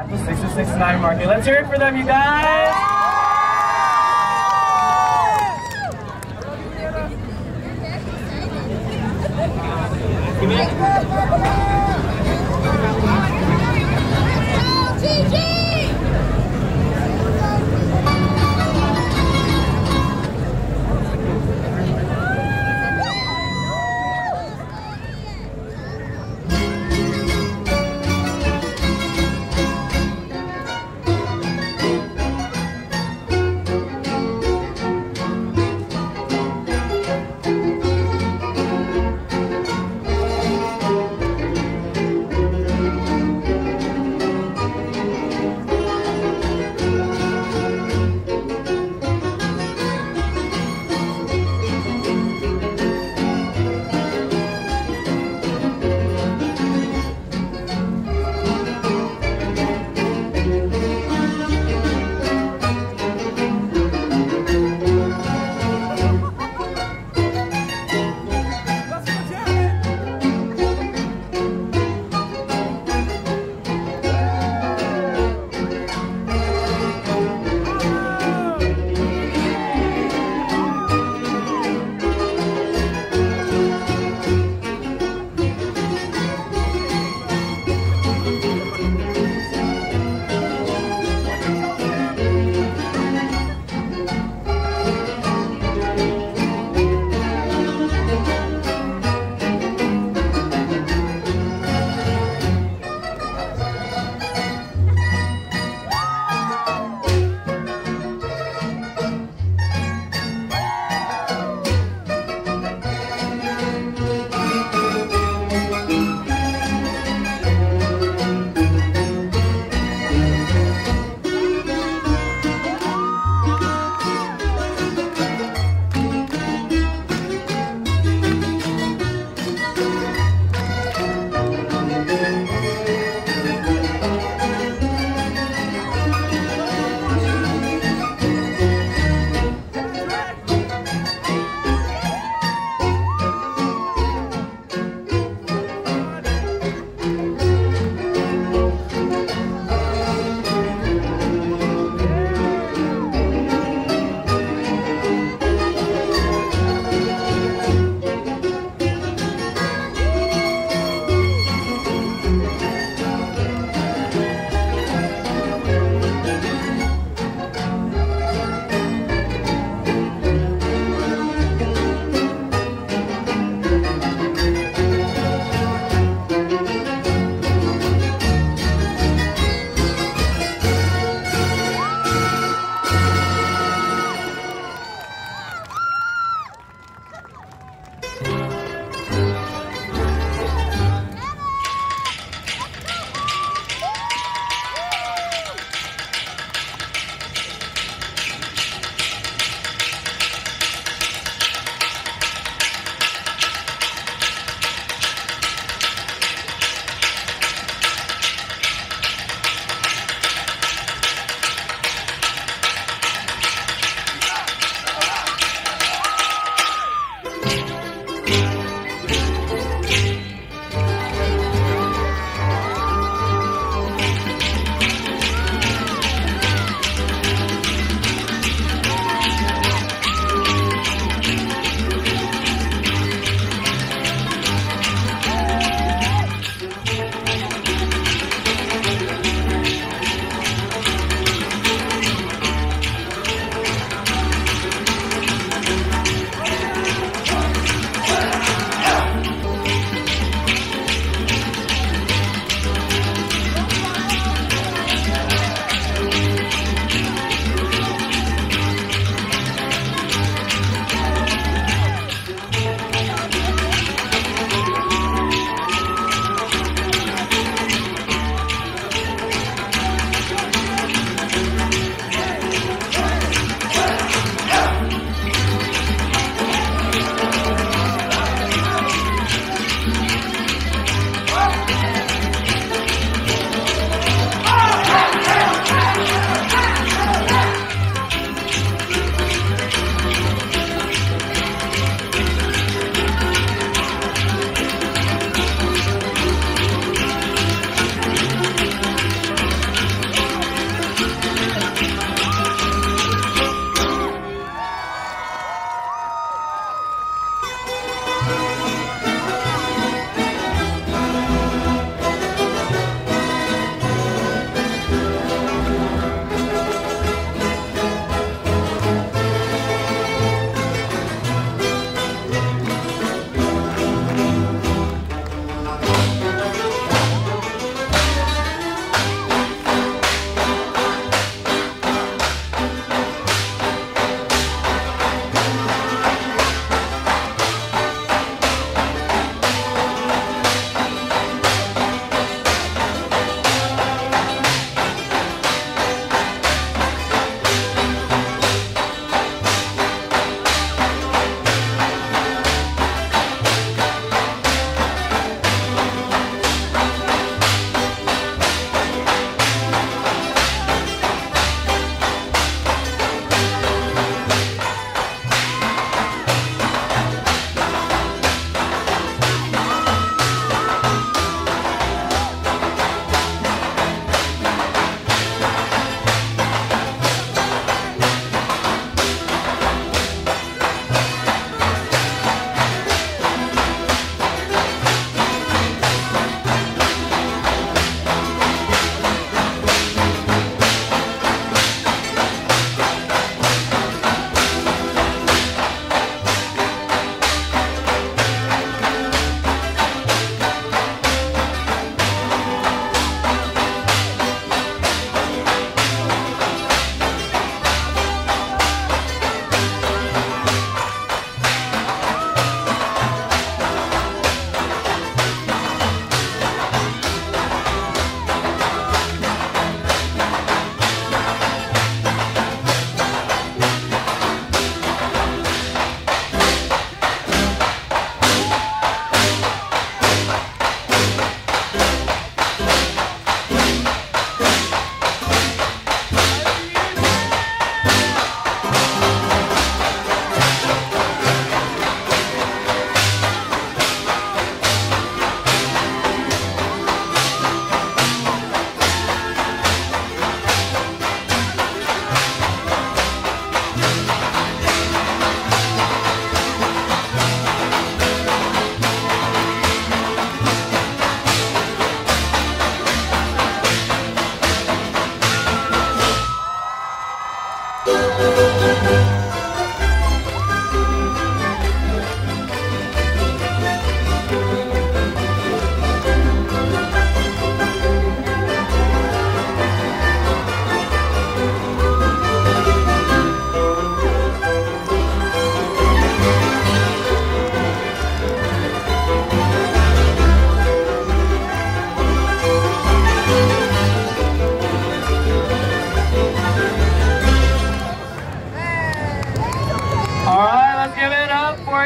at the 626 Night Market. Let's hear it for them, you guys!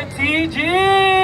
TG.